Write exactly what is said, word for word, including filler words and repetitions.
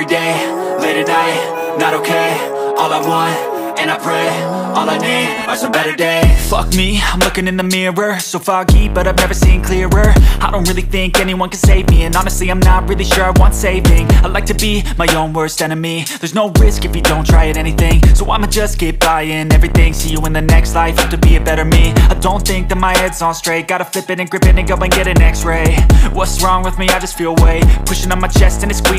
every day, late at night, not okay. All I want, and I pray, all I need are some better days. Fuck me, I'm looking in the mirror, so foggy, but I've never seen clearer. I don't really think anyone can save me, and honestly I'm not really sure I want saving. I like to be my own worst enemy. There's no risk if you don't try at anything, so I'ma just keep buying everything. See you in the next life, have to be a better me. I don't think that my head's on straight, gotta flip it and grip it and go and get an x-ray. What's wrong with me? I just feel weight pushing on my chest and it's squeezing.